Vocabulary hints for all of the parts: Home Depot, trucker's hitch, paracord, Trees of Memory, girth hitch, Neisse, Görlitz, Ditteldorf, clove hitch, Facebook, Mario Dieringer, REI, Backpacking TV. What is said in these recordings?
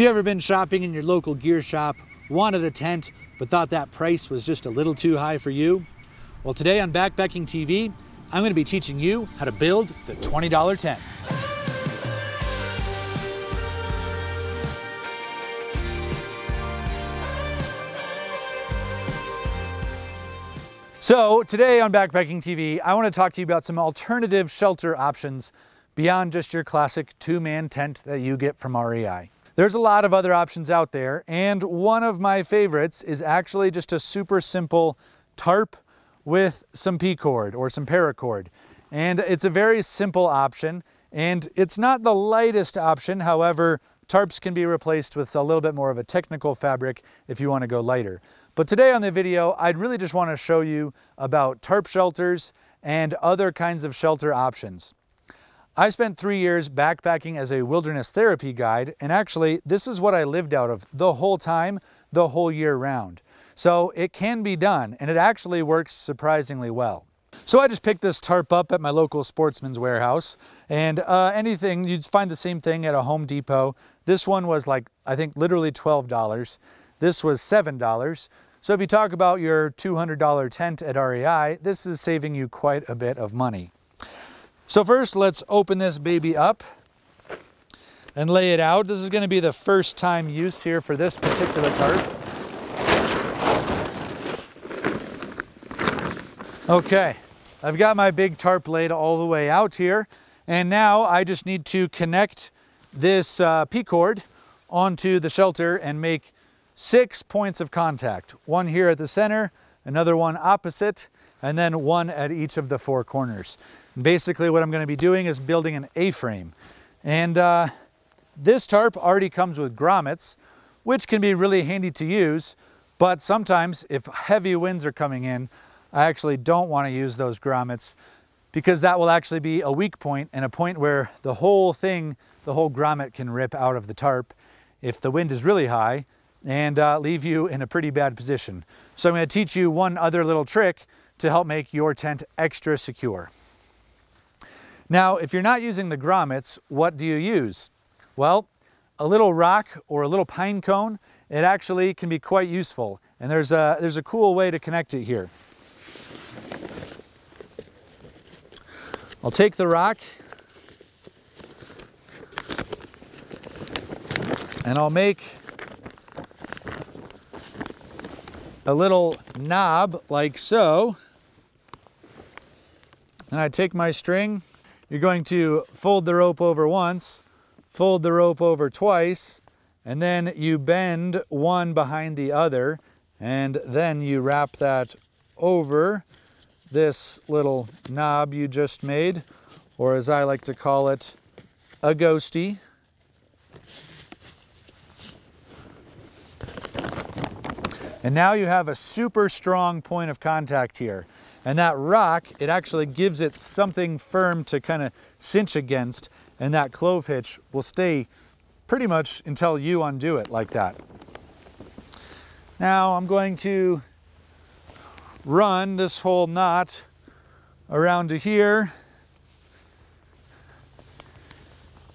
If you've ever been shopping in your local gear shop, wanted a tent, but thought that price was just a little too high for you? Well, today on Backpacking TV, I'm going to be teaching you how to build the $20 tent. So today on Backpacking TV, I want to talk to you about some alternative shelter options beyond just your classic two-man tent that you get from REI. There's a lot of other options out there, and one of my favorites is actually just a super simple tarp with some P-cord or some paracord. And it's a very simple option, and it's not the lightest option. However, tarps can be replaced with a little bit more of a technical fabric if you want to go lighter. But today on the video, I'd really just want to show you about tarp shelters and other kinds of shelter options. I spent 3 years backpacking as a wilderness therapy guide, and actually this is what I lived out of the whole time, the whole year round. So it can be done, and it actually works surprisingly well. So I just picked this tarp up at my local Sportsman's Warehouse, and anything, you'd find the same thing at a Home Depot. This one was like, I think literally $12. This was $7. So if you talk about your $200 tent at REI, this is saving you quite a bit of money. So first, let's open this baby up and lay it out. This is going to be the first time use here for this particular tarp. Okay, I've got my big tarp laid all the way out here, and now I just need to connect this P-cord onto the shelter and make 6 points of contact. One here at the center, another one opposite, and then one at each of the four corners. Basically what I'm going to be doing is building an A-frame. And this tarp already comes with grommets, which can be really handy to use, but sometimes if heavy winds are coming in, I actually don't want to use those grommets because that will actually be a weak point and a point where the whole thing, the whole grommet can rip out of the tarp if the wind is really high and leave you in a pretty bad position. So I'm going to teach you one other little trick to help make your tent extra secure. Now, if you're not using the grommets, what do you use? Well, a little rock or a little pine cone, it actually can be quite useful. And there's a cool way to connect it here. I'll take the rock and I'll make a little knob like so. And I take my string. You're going to fold the rope over once, fold the rope over twice, and then you bend one behind the other, and then you wrap that over this little knob you just made, or as I like to call it, a ghostie. And now you have a super strong point of contact here. And that rock, it actually gives it something firm to kind of cinch against, and that clove hitch will stay pretty much until you undo it like that. Now I'm going to run this whole knot around to here,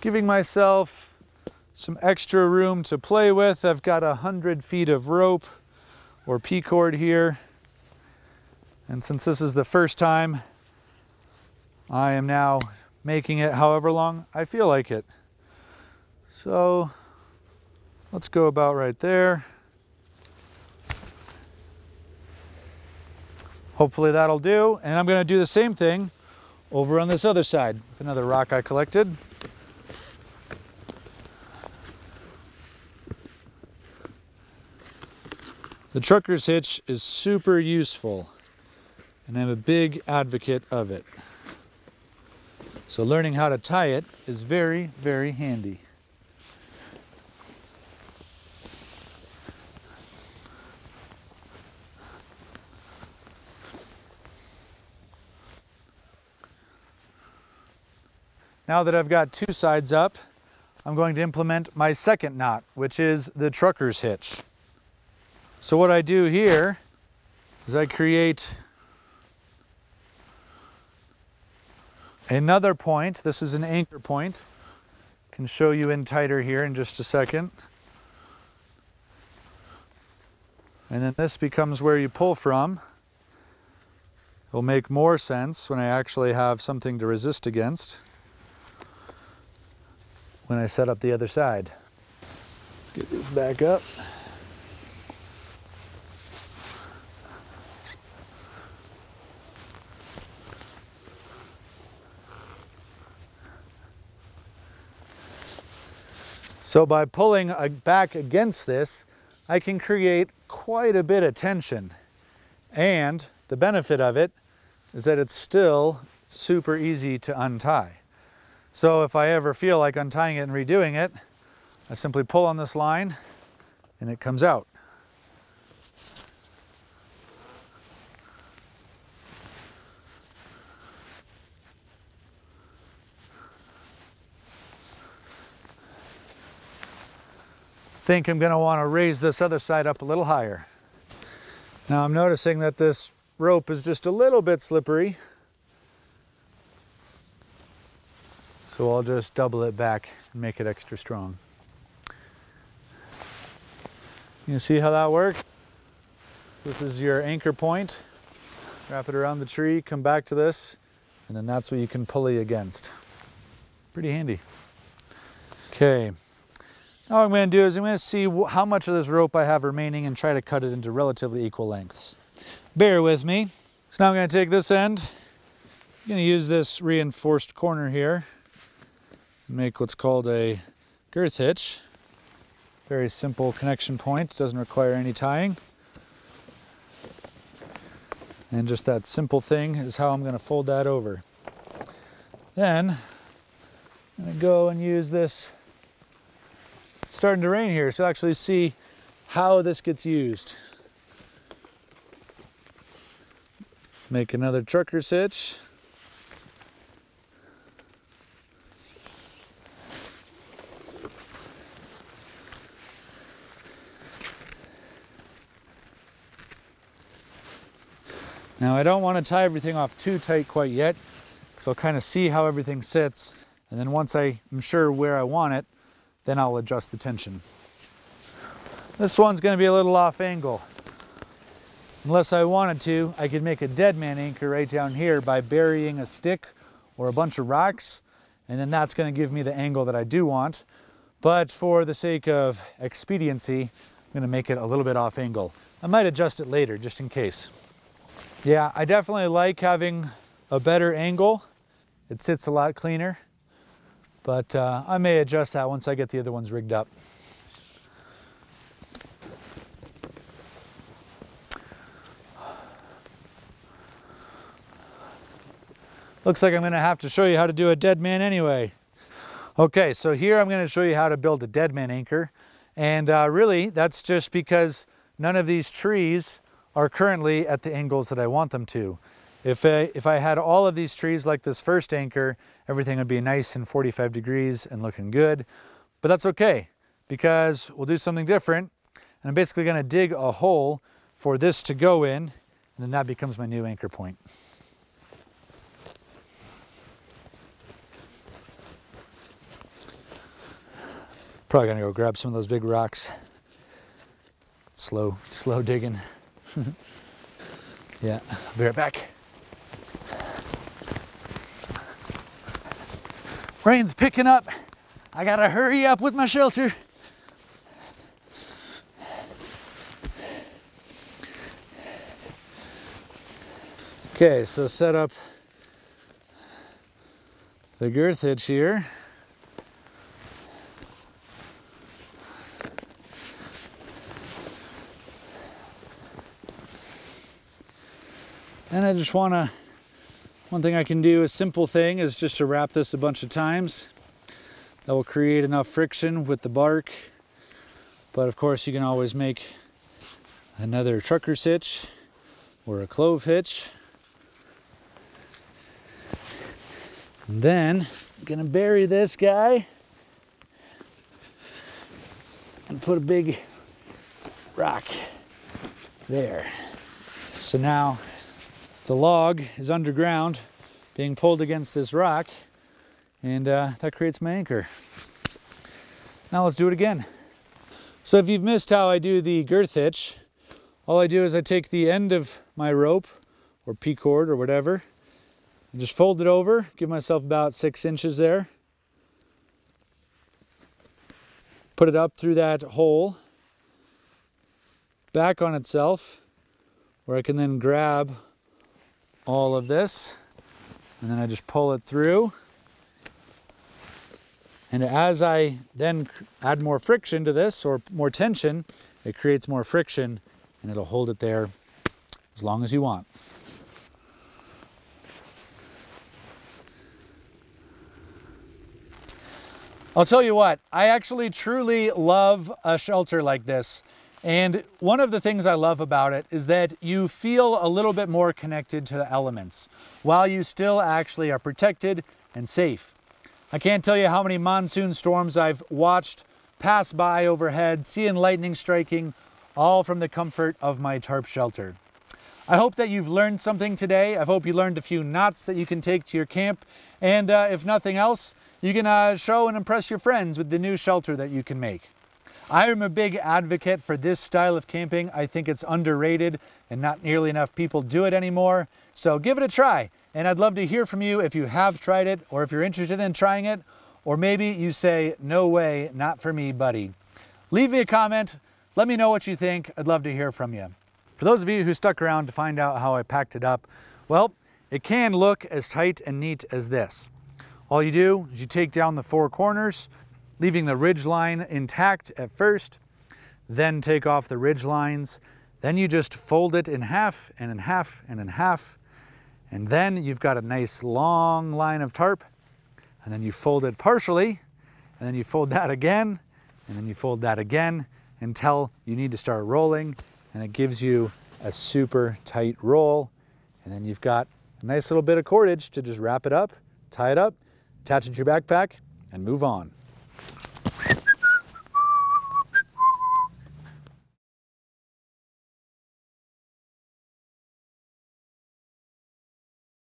giving myself some extra room to play with. I've got 100 feet of rope or P-cord here. And since this is the first time, I am now making it however long I feel like it. So let's go about right there. Hopefully that'll do. And I'm going to do the same thing over on this other side with another rock I collected. The trucker's hitch is super useful, and I'm a big advocate of it. So learning how to tie it is very, very handy. Now that I've got two sides up, I'm going to implement my second knot, which is the trucker's hitch. So what I do here is I create another point. This is an anchor point. Can show you in tighter here in just a second. And then this becomes where you pull from. It'll make more sense when I actually have something to resist against when I set up the other side. Let's get this back up. So by pulling back against this, I can create quite a bit of tension. And the benefit of it is that it's still super easy to untie. So if I ever feel like untying it and redoing it, I simply pull on this line and it comes out. I think I'm going to want to raise this other side up a little higher. Now I'm noticing that this rope is just a little bit slippery, so I'll just double it back and make it extra strong. You see how that worked? So this is your anchor point. Wrap it around the tree, come back to this, and then that's what you can pulley against. Pretty handy. Okay. All I'm going to do is I'm going to see how much of this rope I have remaining and try to cut it into relatively equal lengths. Bear with me. So now I'm going to take this end. I'm going to use this reinforced corner here and make what's called a girth hitch. Very simple connection point. Doesn't require any tying. And just that simple thing is how I'm going to fold that over. Then I'm going to go and use this. It's starting to rain here, so actually see how this gets used. Make another trucker's hitch. Now I don't want to tie everything off too tight quite yet, because I'll kind of see how everything sits, and then once I'm sure where I want it, then I'll adjust the tension. This one's going to be a little off angle. Unless I wanted to, I could make a dead man anchor right down here by burying a stick or a bunch of rocks, and then that's going to give me the angle that I do want. But for the sake of expediency, I'm going to make it a little bit off angle. I might adjust it later just in case. Yeah, I definitely like having a better angle. It sits a lot cleaner. But I may adjust that once I get the other ones rigged up. Looks like I'm going to have to show you how to do a dead man anyway. Okay, so here I'm going to show you how to build a dead man anchor. And really, that's just because none of these trees are currently at the angles that I want them to. If I had all of these trees like this first anchor, everything would be nice and 45 degrees and looking good. But that's okay, because we'll do something different. And I'm basically going to dig a hole for this to go in, and then that becomes my new anchor point. Probably going to go grab some of those big rocks. Slow digging. Yeah, I'll be right back. Rain's picking up. I gotta hurry up with my shelter. Okay, so set up the girth hitch here. And I just wanna, one thing I can do, a simple thing, is just to wrap this a bunch of times. That will create enough friction with the bark. But of course you can always make another trucker's hitch or a clove hitch. And then I'm gonna bury this guy and put a big rock there. So now the log is underground, being pulled against this rock, and that creates my anchor. Now let's do it again. So if you've missed how I do the girth hitch, all I do is I take the end of my rope or P-cord or whatever and just fold it over, give myself about 6 inches there. Put it up through that hole, back on itself, where I can then grab all of this, and then I just pull it through. And as I then add more friction to this, or more tension, it creates more friction, and it'll hold it there as long as you want. I'll tell you what, I actually truly love a shelter like this. And one of the things I love about it is that you feel a little bit more connected to the elements while you still actually are protected and safe. I can't tell you how many monsoon storms I've watched pass by overhead, seeing lightning striking, all from the comfort of my tarp shelter. I hope that you've learned something today. I hope you learned a few knots that you can take to your camp. And if nothing else, you can show and impress your friends with the new shelter that you can make. I am a big advocate for this style of camping. I think it's underrated and not nearly enough people do it anymore. So give it a try. And I'd love to hear from you if you have tried it or if you're interested in trying it, or maybe you say, no way, not for me, buddy. Leave me a comment. Let me know what you think. I'd love to hear from you. For those of you who stuck around to find out how I packed it up, well, it can look as tight and neat as this. All you do is you take down the four corners, leaving the ridge line intact at first, then take off the ridge lines, then you just fold it in half and in half and in half, and then you've got a nice long line of tarp, and then you fold it partially, and then you fold that again, and then you fold that again until you need to start rolling. And it gives you a super tight roll. And then you've got a nice little bit of cordage to just wrap it up, tie it up, attach it to your backpack, and move on.